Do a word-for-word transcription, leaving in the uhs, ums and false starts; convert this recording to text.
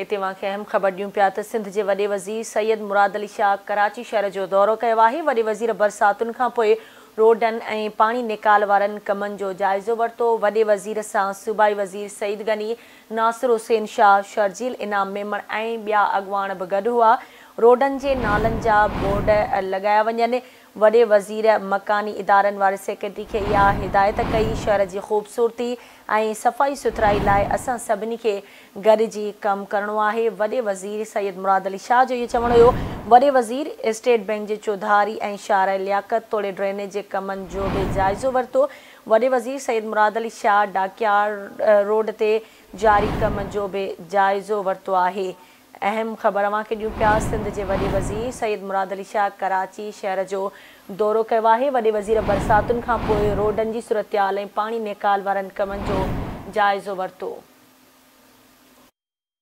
इतने वहाँ के अहम खबर ॾियूं पिया त सिंध के वॾे वज़ीर सैयद मुराद अली शाह कराची शहर जो दौरो कयो आहे। वॾे वज़ीर बरसातुनि खां पोइ रोडन ए पानी निकाल वारन कमन जो जायजो वरतो। वडे वजीर सा सूबाई वजीर सईद गनी नासिर हुसैन शाह शर्जील इनाम मेमण ए बिया अगवान भी गड हुआ। रोडन के नालन जा बोर्ड लगाया वन। वडे वजीर मकानी इदारन वाले सेक्रेटरी के या हिदायत कई शहर की खूबसूरती ए सफाई सुथराई लाए असा सभी के गड जी कम करणो है। वडे वजीर सैयद मुराद अली शाह जो ये चवण हो। वडे वजीर स्टेट बैंक के चौधारी ए शारा लियाकत तोड़े ड्रेनेज के कमन जो भी जायजो वरतो। वडे वजीर सैयद मुराद अली शाह डाकियार रोड ते जारी कम जो भी जायजो वरतो है। अहम खबर अवां खे ॾियूं पिया। सिंध के वडे वजीर सैयद मुराद अली शाह कराची शहर जो दौरो कयो है। वडे वजीर बरसातुनि खां पोइ रोडन जी सूरत हाल ऐं पाणी निकाल वारनि कमनि जो जायजो वरतो।